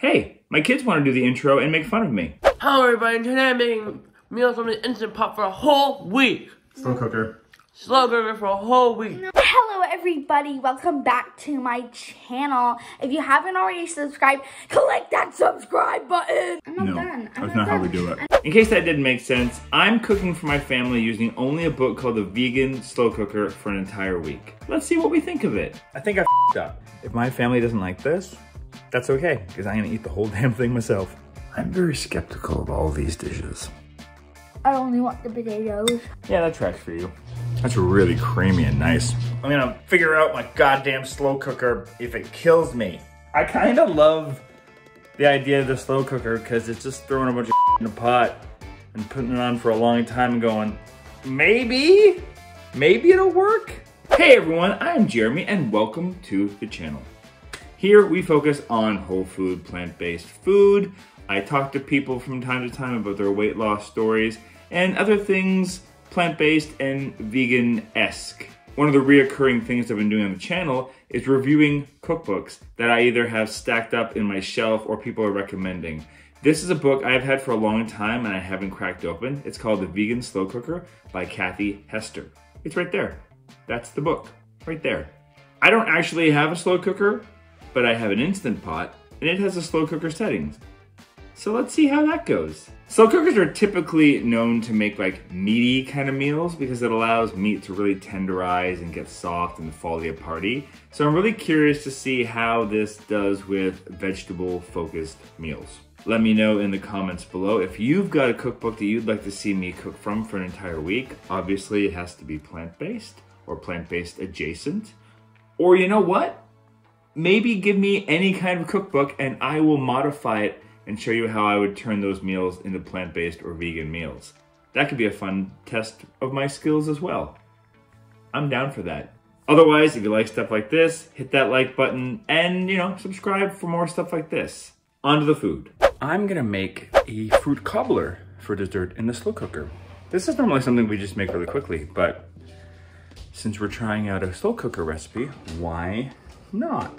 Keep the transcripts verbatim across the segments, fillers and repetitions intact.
Hey, my kids want to do the intro and make fun of me. Hello everybody, today I'm making meals from the Instant Pot for a whole week. Slow cooker. Slow cooker for a whole week. Hello everybody, welcome back to my channel. If you haven't already subscribed, click that subscribe button. I'm not no, done. I'm that's not, not done. How we do it. In case that didn't make sense, I'm cooking for my family using only a book called The Vegan Slow Cooker for an entire week. Let's see what we think of it. I think I f***ed up. If my family doesn't like this, that's okay, because I'm gonna eat the whole damn thing myself. I'm very skeptical of all these dishes. I only want the potatoes. Yeah, that tracks for you. That's really creamy and nice. I'm gonna figure out my goddamn slow cooker if it kills me. I kinda love the idea of the slow cooker because it's just throwing a bunch of in a pot and putting it on for a long time and going, maybe, maybe it'll work? Hey everyone, I'm Jeremy and welcome to the channel. Here we focus on whole food, plant-based food. I talk to people from time to time about their weight loss stories and other things plant-based and vegan-esque. One of the reoccurring things I've been doing on the channel is reviewing cookbooks that I either have stacked up in my shelf or people are recommending. This is a book I've had for a long time and I haven't cracked open. It's called The Vegan Slow Cooker by Kathy Hester. It's right there. That's the book, right there. I don't actually have a slow cooker, but I have an Instant Pot, and it has a slow cooker settings. So let's see how that goes. Slow cookers are typically known to make like meaty kind of meals because it allows meat to really tenderize and get soft and fall to a party. So I'm really curious to see how this does with vegetable-focused meals. Let me know in the comments below if you've got a cookbook that you'd like to see me cook from for an entire week. Obviously, it has to be plant-based or plant-based adjacent. Or you know what? Maybe give me any kind of cookbook and I will modify it and show you how I would turn those meals into plant-based or vegan meals. That could be a fun test of my skills as well. I'm down for that. Otherwise, if you like stuff like this, hit that like button and, you know, subscribe for more stuff like this. On to the food. I'm gonna make a fruit cobbler for dessert in the slow cooker. This is normally something we just make really quickly, but since we're trying out a slow cooker recipe, why not?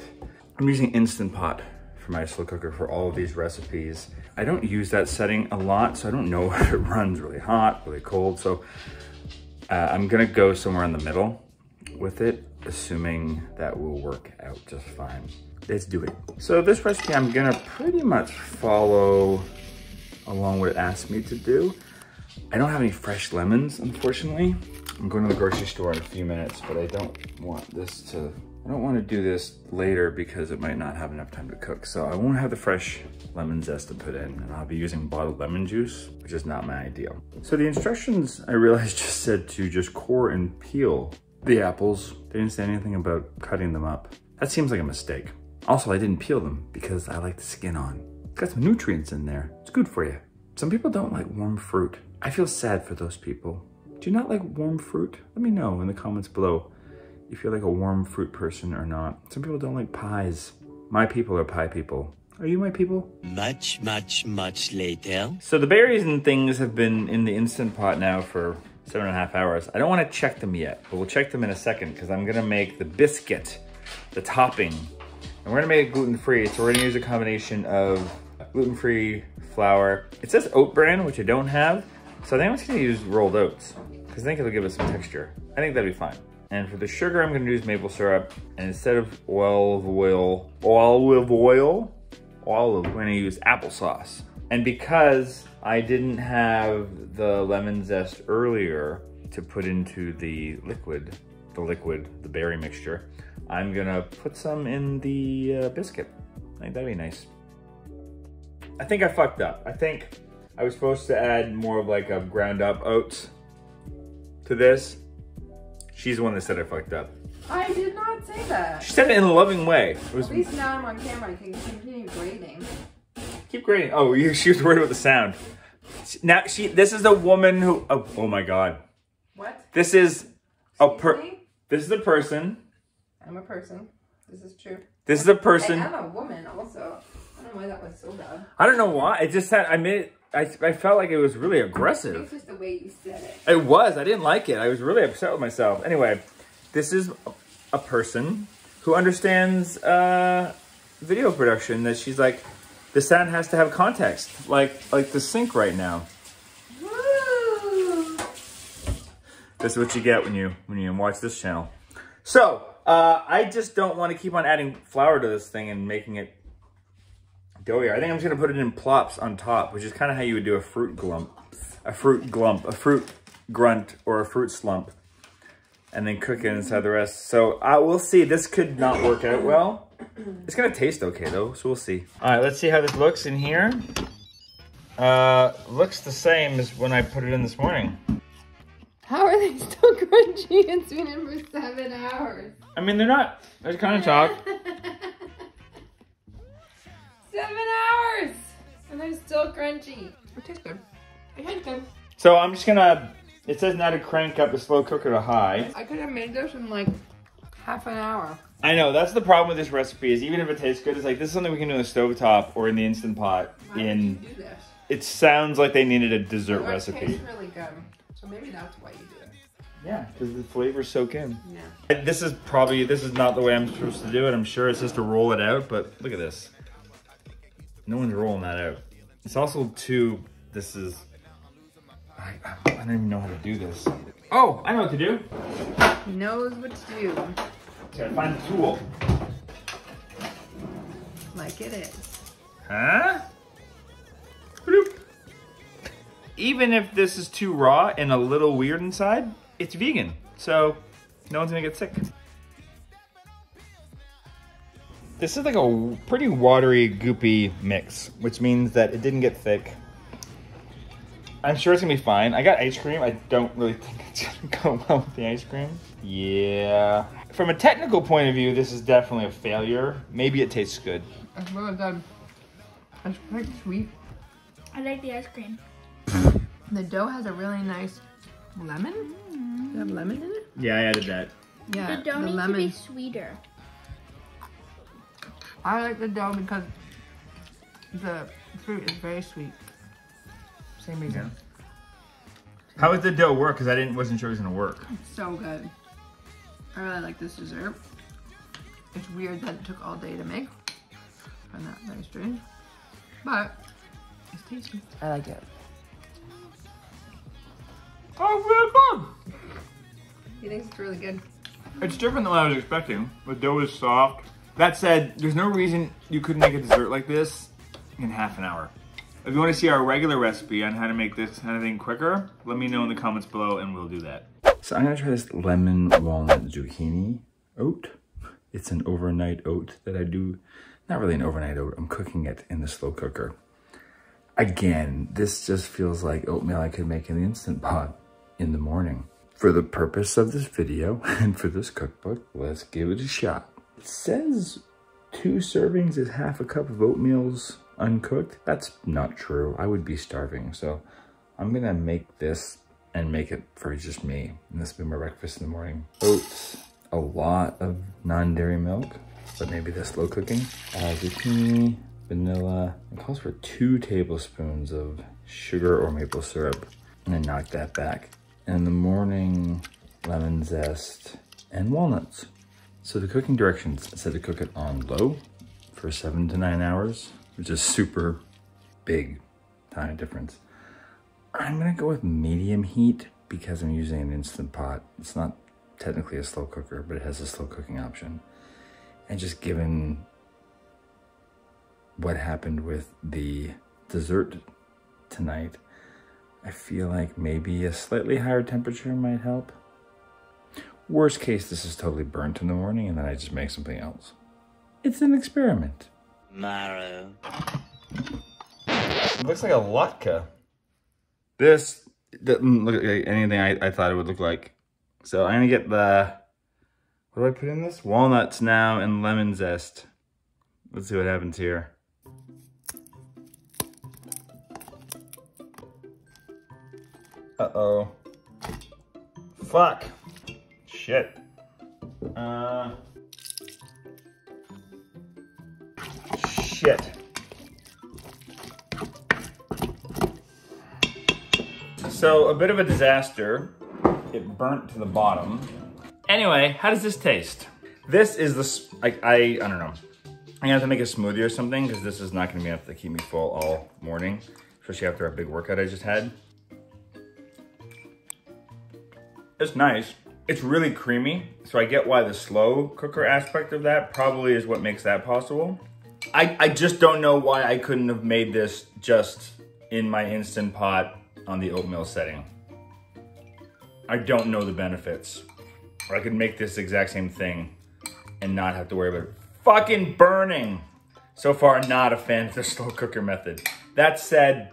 I'm using Instant Pot for my slow cooker for all of these recipes. I don't use that setting a lot, so I don't know if it runs really hot, really cold, so uh, I'm gonna go somewhere in the middle with it, assuming that will work out just fine. Let's do it. So this recipe I'm gonna pretty much follow along what it asked me to do. I don't have any fresh lemons, unfortunately. I'm going to the grocery store in a few minutes, but I don't want this to I don't want to do this later because it might not have enough time to cook. So I won't have the fresh lemon zest to put in, and I'll be using bottled lemon juice, which is not my ideal. So the instructions I realized just said to just core and peel the apples. They didn't say anything about cutting them up. That seems like a mistake. Also, I didn't peel them because I like the skin on. It's got some nutrients in there. It's good for you. Some people don't like warm fruit. I feel sad for those people. Do you not like warm fruit? Let me know in the comments below if you're like a warm fruit person or not. Some people don't like pies. My people are pie people. Are you my people? Much, much, much later. So the berries and things have been in the Instant Pot now for seven and a half hours. I don't want to check them yet, but we'll check them in a second because I'm going to make the biscuit, the topping. And we're going to make it gluten-free, so we're going to use a combination of gluten-free flour. It says oat bran, which I don't have, so I think I'm just going to use rolled oats because I think it'll give us some texture. I think that'll be fine. And for the sugar, I'm gonna use maple syrup. And instead of olive oil, olive oil, olive, I'm gonna use applesauce. And because I didn't have the lemon zest earlier to put into the liquid, the liquid, the berry mixture, I'm gonna put some in the uh, biscuit. I think that'd be nice. I think I fucked up. I think I was supposed to add more of like a ground up oats to this. She's the one that said I fucked up. I did not say that. She said it in a loving way. It was... At least now I'm on camera. I can continue grading. Keep grading. Oh, you, she was worried about the sound. Now she. This is a woman who. Oh, oh my God. What? This is a per. This is a person. I'm a person. This is true. This is a person. I'm a woman also. I don't know why that was so bad. I don't know why. It just had. I made it. I, I felt like it was really aggressive. It was just the way you said it. It was. I didn't like it. I was really upset with myself. Anyway, this is a person who understands uh, video production, that she's like, The sound has to have context, like like the sink right now. Woo. This is what you get when you when you watch this channel. So uh, I just don't want to keep on adding flour to this thing and making it doughier. I think I'm just gonna put it in plops on top, which is kind of how you would do a fruit glump, a fruit glump, a fruit grunt, or a fruit slump, and then cook it inside the rest. So I uh, will see. This could not work out well. It's gonna taste okay though, so we'll see. All right, let's see how this looks in here. Uh, looks the same as when I put it in this morning. How are they still crunchy? It's been in for seven hours. I mean, they're not. They're kind of chalk. Seven hours, and they're still crunchy. It tastes good. It tastes good. So I'm just gonna. It says now to crank up the slow cooker to high. I could have made this in like half an hour. I know, that's the problem with this recipe is even if it tastes good, it's like, this is something we can do on the stovetop or in the Instant Pot. Why in, did you do this? It sounds like they needed a dessert well, recipe. It tastes really good, so maybe that's why you do it. Yeah, because the flavors soak in. Yeah. This is probably, this is not the way I'm supposed to do it. I'm sure it's just to roll it out, but look at this. No one's rolling that out. It's also too, this is, I, I don't even know how to do this. Oh, I know what to do. He knows what to do. Gotta find the tool. Like it is. Huh? Bloop. Even if this is too raw and a little weird inside, it's vegan. So no one's gonna get sick. This is like a pretty watery, goopy mix, which means that it didn't get thick. I'm sure it's gonna be fine. I got ice cream. I don't really think it's gonna go well with the ice cream. Yeah. From a technical point of view, this is definitely a failure. Maybe it tastes good. It's really good. It's quite sweet. I like the ice cream. The dough has a really nice lemon. Mm. Does it have lemon in it? Yeah, I added that. Yeah, the dough the needs lemon. to be sweeter. I like the dough because the fruit is very sweet. Same reason. Yeah. How does the dough work? Because I didn't wasn't sure it was gonna work. It's so good. I really like this dessert. It's weird that it took all day to make. I find that very strange. But it's tasty. I like it. Oh, it's really fun. He thinks it's really good. It's different than what I was expecting. The dough is soft. That said, there's no reason you couldn't make a dessert like this in half an hour. If you want to see our regular recipe on how to make this kind of thing quicker, let me know in the comments below and we'll do that. So I'm gonna try this lemon walnut zucchini oat. It's an overnight oat that I do. Not really an overnight oat, I'm cooking it in the slow cooker. Again, this just feels like oatmeal I could make in the Instant Pot in the morning. For the purpose of this video and for this cookbook, let's give it a shot. It says two servings is half a cup of oatmeal's uncooked. That's not true, I would be starving. So I'm gonna make this and make it for just me. And this will be my breakfast in the morning. Oats, a lot of non-dairy milk, but maybe the slow cooking. Uh, zucchini, vanilla. It calls for two tablespoons of sugar or maple syrup. And I knock that back. And in the morning, lemon zest and walnuts. So the cooking directions said to cook it on low for seven to nine hours, which is super big time difference. I'm gonna go with medium heat because I'm using an Instant Pot. It's not technically a slow cooker, but it has a slow cooking option. And just given what happened with the dessert tonight, I feel like maybe a slightly higher temperature might help. Worst case, this is totally burnt in the morning and then I just make something else. It's an experiment. Marrow. It looks like a latke. This doesn't look like anything I, I thought it would look like. So I'm gonna get the, what do I put in this? Walnuts now and lemon zest. Let's see what happens here. Uh-oh. Fuck. Shit. Uh. Shit. So a bit of a disaster. It burnt to the bottom. Anyway, how does this taste? This is the, I, I, I don't know. I'm gonna have to make a smoothie or something because this is not gonna be enough to keep me full all morning, especially after a big workout I just had. It's nice. It's really creamy, so I get why the slow cooker aspect of that probably is what makes that possible. I, I just don't know why I couldn't have made this just in my Instant Pot on the oatmeal setting. I don't know the benefits. Or I could make this exact same thing and not have to worry about it fucking burning. So far, not a fan of the slow cooker method. That said,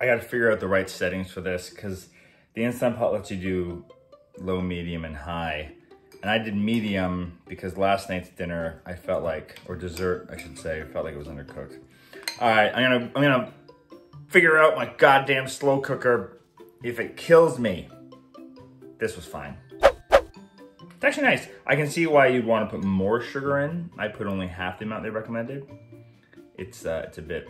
I gotta figure out the right settings for this because the Instant Pot lets you do low, medium, and high. And I did medium because last night's dinner, I felt like, or dessert, I should say, I felt like it was undercooked. All right, I'm gonna, I'm gonna figure out my goddamn slow cooker. If it kills me, this was fine. It's actually nice. I can see why you'd want to put more sugar in. I put only half the amount they recommended. It's, uh, it's a bit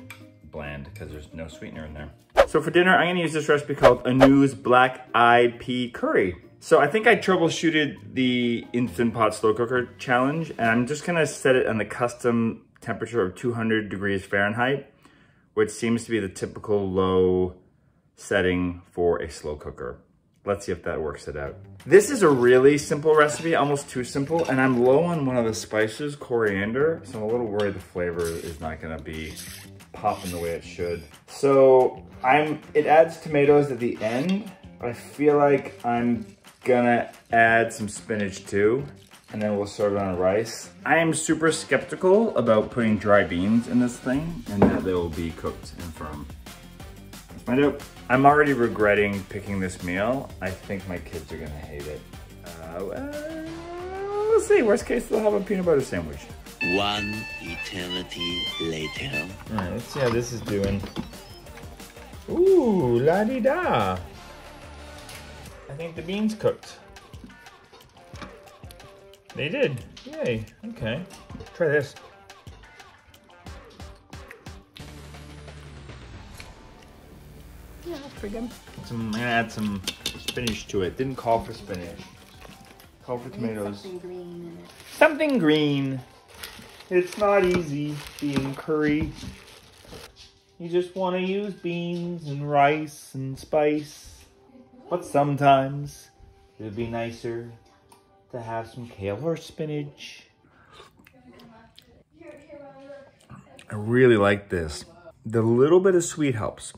bland because there's no sweetener in there. So for dinner, I'm gonna use this recipe called Anu's Black Eyed Pea Curry. So I think I troubleshooted the Instant Pot slow cooker challenge, and I'm just gonna set it on the custom temperature of two hundred degrees Fahrenheit, which seems to be the typical low setting for a slow cooker. Let's see if that works it out. This is a really simple recipe, almost too simple, and I'm low on one of the spices, coriander, so I'm a little worried the flavor is not gonna be popping the way it should. So I'm. It adds tomatoes at the end, but I feel like I'm gonna add some spinach too, and then we'll serve it on rice. I am super skeptical about putting dry beans in this thing and that they will be cooked and firm. Let's find out. I'm already regretting picking this meal. I think my kids are gonna hate it. Uh, well, we'll see, worst case, they'll have a peanut butter sandwich. One eternity later. All right, let's see how this is doing. Ooh, la-di-da. I think the beans cooked. They did. Yay. Okay. Try this. Yeah, that's pretty good. I'm gonna add some spinach to it. Didn't call for spinach. Call for tomatoes. Something green in it. Something green. It's not easy being curry. You just want to use beans and rice and spice. But sometimes it would be nicer to have some kale or spinach. I really like this. The little bit of sweet helps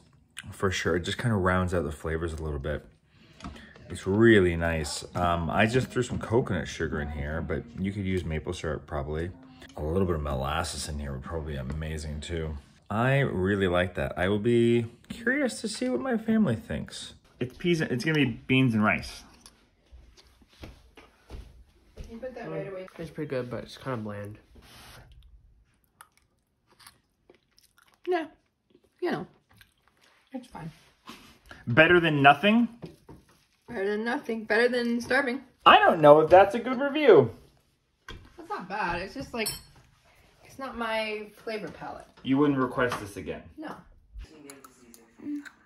for sure. It just kind of rounds out the flavors a little bit. It's really nice. Um, I just threw some coconut sugar in here, but you could use maple syrup probably. A little bit of molasses in here would probably be amazing too. I really like that. I will be curious to see what my family thinks. It's peas. It's gonna be beans and rice. You put that right away. It's pretty good, but it's kind of bland. Yeah, you know, it's fine. Better than nothing. Better than nothing. Better than starving. I don't know if that's a good review. That's not bad. It's just like, it's not my flavor palette. You wouldn't request this again. No.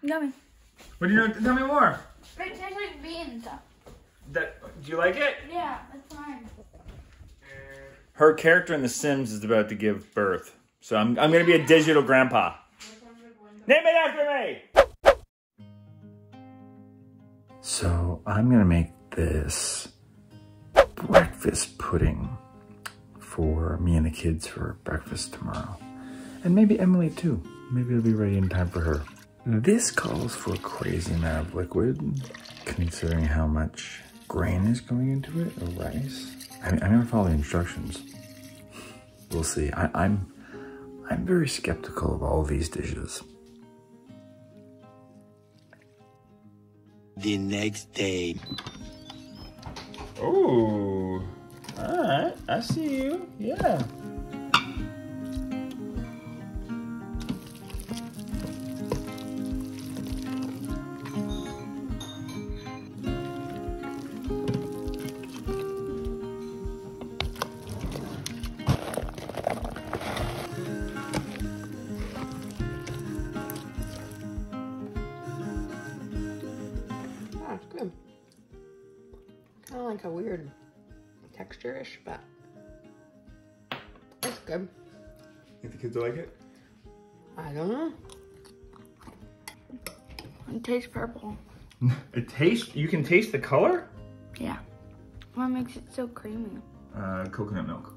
Nothing. What do you know? Tell me more. It tastes like beans. That, do you like it? Yeah, it's fine. Her character in The Sims is about to give birth. So I'm, I'm going to be a digital grandpa. Name it after me! So I'm going to make this breakfast pudding for me and the kids for breakfast tomorrow. And maybe Emily too. Maybe it'll be ready in time for her. This calls for a crazy amount of liquid, considering how much grain is going into it, or rice. I mean, I never follow the instructions. We'll see. I, I'm, I'm very skeptical of all these dishes. The next day. Oh, all right. I see you. Yeah. Like a weird texture-ish, but it's good. Think the kids will like it? I don't know. It tastes purple. It tastes? You can taste the color? Yeah. What makes it so creamy? Uh, coconut milk.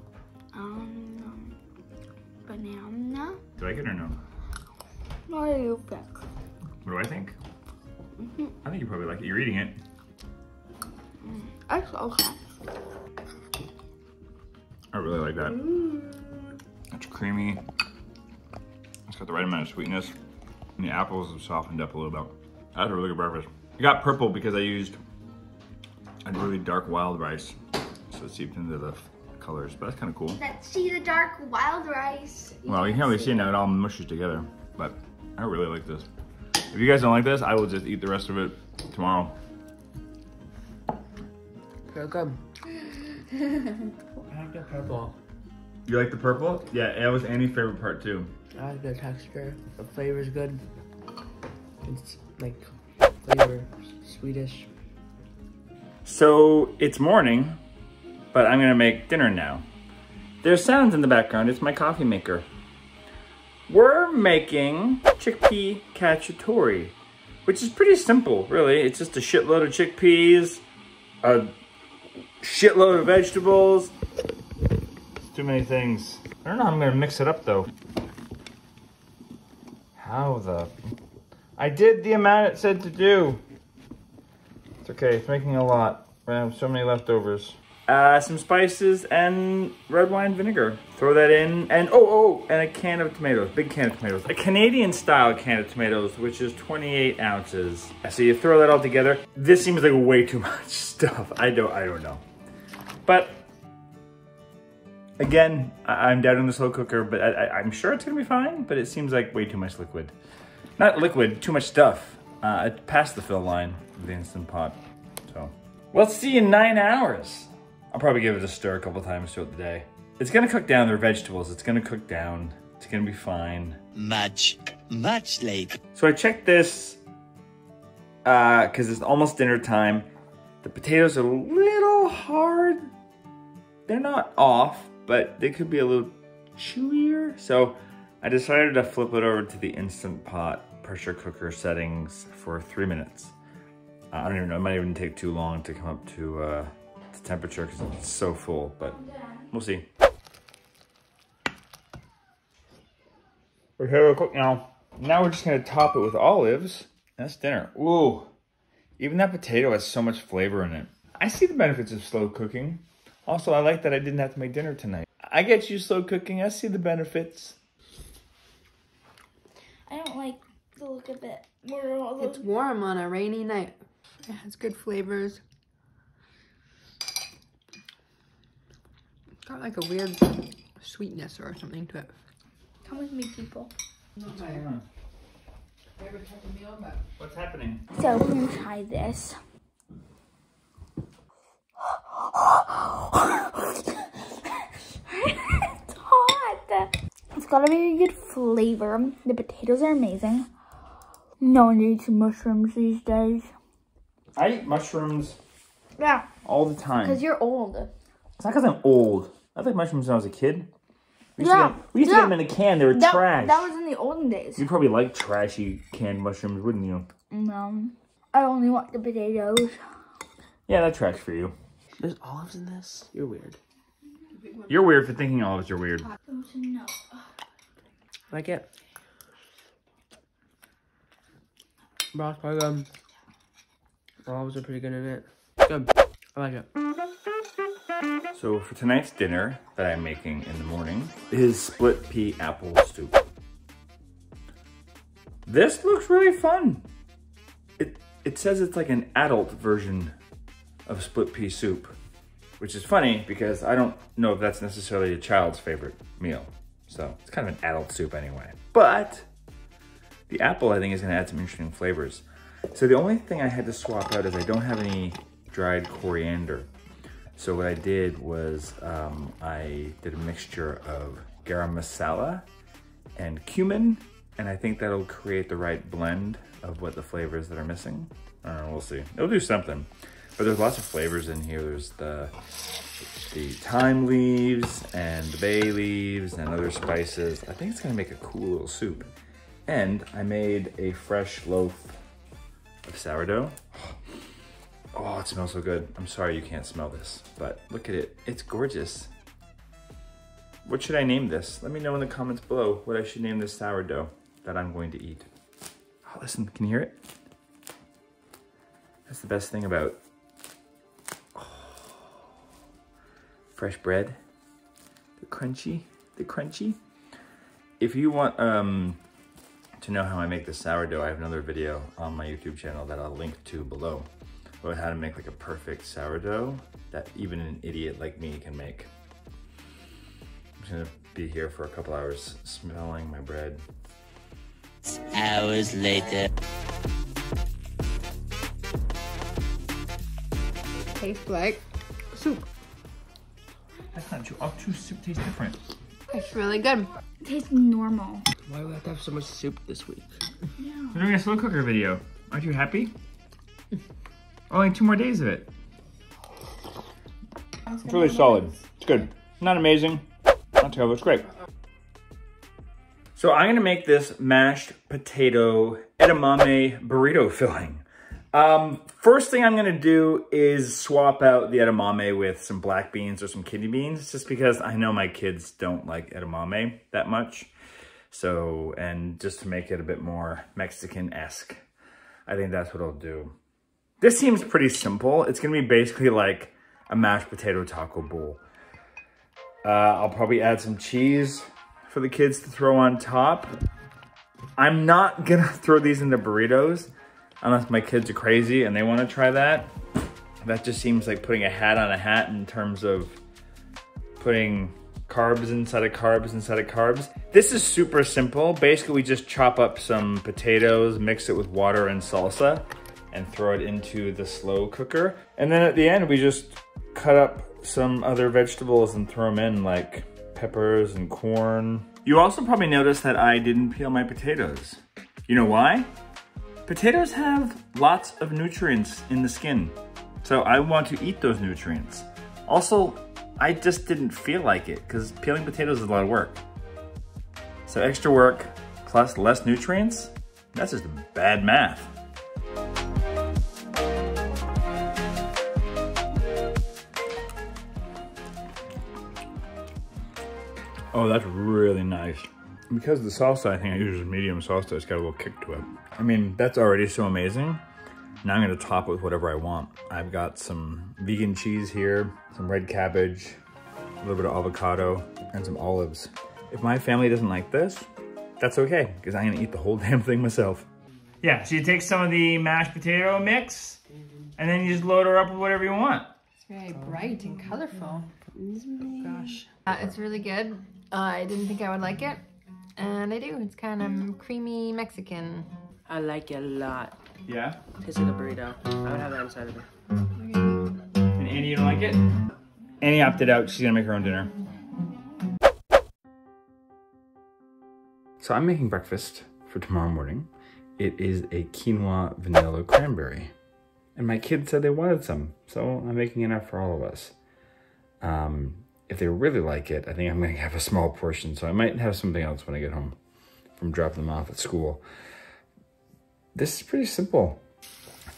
Um, banana? Do I like it or no? What do you think? What do I think? Mm-hmm. I think you probably like it. You're eating it. That's okay. I really like that. Mm. It's creamy. It's got the right amount of sweetness. And the apples have softened up a little bit. I had a really good breakfast. It got purple because I used a really dark wild rice. So it seeped into the colors, but that's kind of cool. Let's see the dark wild rice. You well, you can really see it now. It all mushes together, but I really like this. If you guys don't like this, I will just eat the rest of it tomorrow. So good. I like the purple. You like the purple? Yeah, that was Annie's favorite part too. I like the texture. The flavor is good. It's like flavor, Swedish. So it's morning, but I'm gonna make dinner now. There's sounds in the background. It's my coffee maker. We're making chickpea cacciatore, which is pretty simple, really. It's just a shitload of chickpeas, a shitload of vegetables. Too many things. I don't know how I'm gonna mix it up though. How the? I did the amount it said to do. It's okay, it's making a lot. I have so many leftovers. Uh, some spices and red wine vinegar. Throw that in, and oh, oh, and a can of tomatoes, big can of tomatoes. A Canadian style can of tomatoes, which is twenty-eight ounces. So you throw that all together. This seems like way too much stuff. I don't, I don't know. But again, I'm doubting the slow cooker, but I, I, I'm sure it's gonna be fine, but it seems like way too much liquid. Not liquid, too much stuff. Uh, it passed the fill line with the Instant Pot, so. Well, let's see in nine hours. I'll probably give it a stir a couple times throughout the day. It's gonna cook down, their vegetables. It's gonna cook down. It's gonna be fine. Much, much later. So I checked this, uh, cause it's almost dinner time. The potatoes are a little hard. They're not off, but they could be a little chewier. So I decided to flip it over to the Instant Pot pressure cooker settings for three minutes. Uh, I don't even know, it might even take too long to come up to uh, the temperature because it's so full, but we'll see. We're here real quick now. Now we're just gonna top it with olives. That's dinner. Ooh, even that potato has so much flavor in it. I see the benefits of slow cooking. Also, I like that I didn't have to make dinner tonight. I get you, slow cooking. I see the benefits. I don't like the look of it. It's warm on a rainy night. It has good flavors. It's got like a weird sweetness or something to it. Come with me, people. What's going on? What's happening? So, we're gonna try this. It's hot. It's got a very good flavor. The potatoes are amazing. No one eats mushrooms these days. I eat mushrooms. Yeah. All the time. Because you're old. It's not because I'm old. I like mushrooms when I was a kid. We used, yeah. to, get, we used yeah. to get them in a can. They were that, trash. That was in the olden days. You probably like trashy canned mushrooms, wouldn't you? No. I only want the potatoes. Yeah, that's trash for you. There's olives in this? You're weird. You're weird for thinking olives are weird. Like it? Broth's probably good. Olives are pretty good in it. Good. I like it. So for tonight's dinner that I'm making in the morning is split pea apple soup. This looks really fun. It, it says it's like an adult version of split pea soup, which is funny because I don't know if that's necessarily a child's favorite meal. So it's kind of an adult soup anyway. But the apple, I think, is gonna add some interesting flavors. So the only thing I had to swap out is I don't have any dried coriander. So what I did was um, I did a mixture of garam masala and cumin, and I think that'll create the right blend of what the flavors that are missing. I don't know, we'll see. It'll do something. But there's lots of flavors in here. There's the the thyme leaves and the bay leaves and other spices. I think it's gonna make a cool little soup. And I made a fresh loaf of sourdough. Oh, it smells so good. I'm sorry you can't smell this, but look at it. It's gorgeous. What should I name this? Let me know in the comments below what I should name this sourdough that I'm going to eat. Oh, listen, can you hear it? That's the best thing about oh, fresh bread. The crunchy, the crunchy. If you want um, to know how I make this sourdough, I have another video on my YouTube channel that I'll link to below. About how to make like a perfect sourdough that even an idiot like me can make. I'm just gonna be here for a couple hours smelling my bread. Hours later. Tastes like soup. That's not true. All two soup tastes different. It's really good. It tastes normal. Why do we have to have so much soup this week? Yeah. We're doing a slow cooker video. Aren't you happy? Only two more days of it. It's really solid. It's good. Not amazing. Not terrible. It's great. So I'm gonna make this mashed potato edamame burrito filling. Um, first thing I'm gonna do is swap out the edamame with some black beans or some kidney beans, just because I know my kids don't like edamame that much. So, and just to make it a bit more Mexican-esque, I think that's what I'll do. This seems pretty simple. It's gonna be basically like a mashed potato taco bowl. Uh, I'll probably add some cheese for the kids to throw on top. I'm not gonna throw these into burritos unless my kids are crazy and they wanna try that. That just seems like putting a hat on a hat in terms of putting carbs inside of carbs inside of carbs. This is super simple. Basically, we just chop up some potatoes, mix it with water and salsa, and throw it into the slow cooker. And then at the end, we just cut up some other vegetables and throw them in, like peppers and corn. You also probably noticed that I didn't peel my potatoes. You know why? Potatoes have lots of nutrients in the skin. So I want to eat those nutrients. Also, I just didn't feel like it because peeling potatoes is a lot of work. So extra work plus less nutrients, that's just bad math. Oh, that's really nice. Because of the salsa, I think I use medium salsa. It's got a little kick to it. I mean, that's already so amazing. Now I'm gonna top it with whatever I want. I've got some vegan cheese here, some red cabbage, a little bit of avocado, and some olives. If my family doesn't like this, that's okay, because I'm gonna eat the whole damn thing myself. Yeah, so you take some of the mashed potato mix, and then you just load her up with whatever you want. It's very bright and colorful. Oh gosh. Uh, it's really good. Uh, I didn't think I would like it, and I do. It's kind of creamy Mexican. I like it a lot. Yeah? Tastes like a burrito. I would have that inside of it. And Annie, you don't like it? Annie opted out. She's gonna make her own dinner. So I'm making breakfast for tomorrow morning. It is a quinoa vanilla cranberry. And my kids said they wanted some, so I'm making enough for all of us. Um, If they really like it, I think I'm going to have a small portion, so I might have something else when I get home from dropping them off at school. This is pretty simple.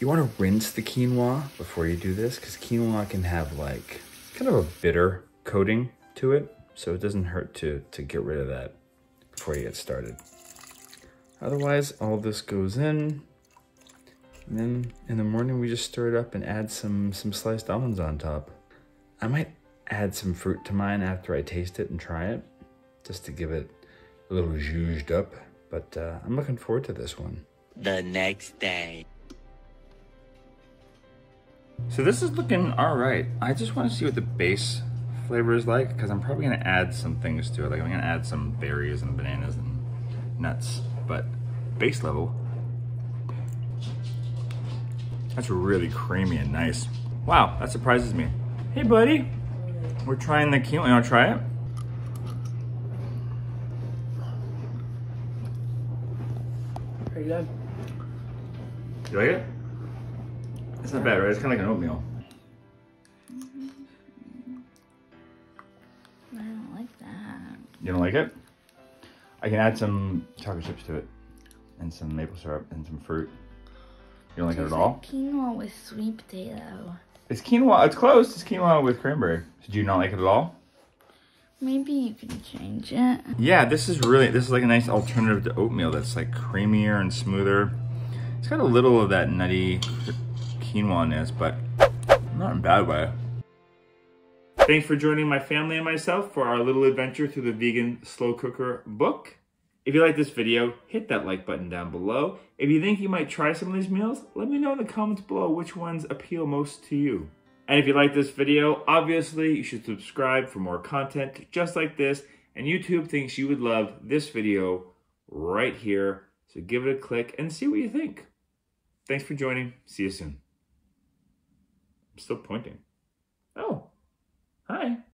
You want to rinse the quinoa before you do this, because quinoa can have like kind of a bitter coating to it, so it doesn't hurt to, to get rid of that before you get started. Otherwise, all this goes in, and then in the morning we just stir it up and add some, some sliced almonds on top. I might add some fruit to mine after I taste it and try it, just to give it a little zhuzhed up. But uh, I'm looking forward to this one. The next day. So this is looking all right. I just want to see what the base flavor is like, because I'm probably going to add some things to it. Like I'm going to add some berries and bananas and nuts, but base level, that's really creamy and nice. Wow, that surprises me. Hey buddy. We're trying the quinoa. You want to try it? Pretty good. You like it? It's not bad, right? It's kind of like an oatmeal. I don't like that. You don't like it? I can add some chocolate chips to it, and some maple syrup, and some fruit. You don't like it at all? It's quinoa with sweet potato. It's quinoa. It's close. It's quinoa with cranberry. So do you not like it at all? Maybe you can change it. Yeah, this is really, this is like a nice alternative to oatmeal that's like creamier and smoother. It's got a little of that nutty quinoa-ness, but not in a bad way. Thanks for joining my family and myself for our little adventure through the Vegan Slow Cooker book. If you like this video, hit that like button down below. If you think you might try some of these meals, let me know in the comments below which ones appeal most to you. And if you like this video, obviously you should subscribe for more content just like this. And YouTube thinks you would love this video right here. So give it a click and see what you think. Thanks for joining. See you soon. I'm still pointing. Oh, hi.